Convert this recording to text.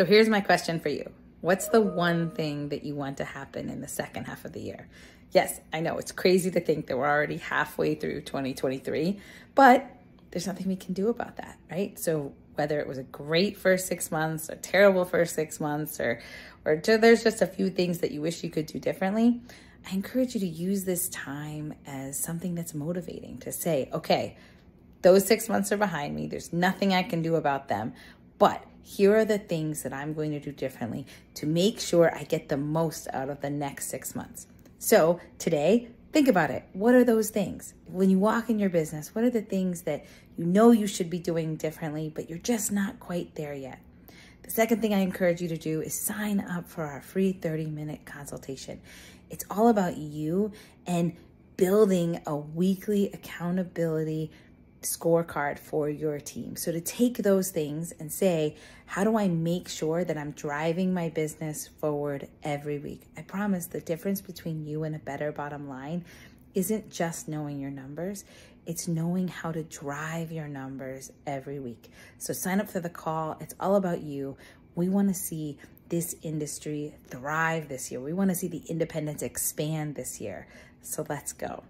So here's my question for you. What's the one thing that you want to happen in the second half of the year? Yes, I know it's crazy to think that we're already halfway through 2023, but there's nothing we can do about that, right? So whether it was a great first 6 months, a terrible first 6 months, or there's just a few things that you wish you could do differently, I encourage you to use this time as something that's motivating to say, okay, those 6 months are behind me. There's nothing I can do about them, but here are the things that I'm going to do differently to make sure I get the most out of the next 6 months. So today, think about it. What are those things? When you walk in your business, what are the things that you know you should be doing differently, but you're just not quite there yet? The second thing I encourage you to do is sign up for our free 30-minute consultation. It's all about you and building a weekly accountability scorecard for your team. So to take those things and say, how do I make sure that I'm driving my business forward every week? I promise the difference between you and a better bottom line isn't just knowing your numbers, it's knowing how to drive your numbers every week. So sign up for the call. It's all about you. We want to see this industry thrive this year. We want to see the independents expand this year. So let's go.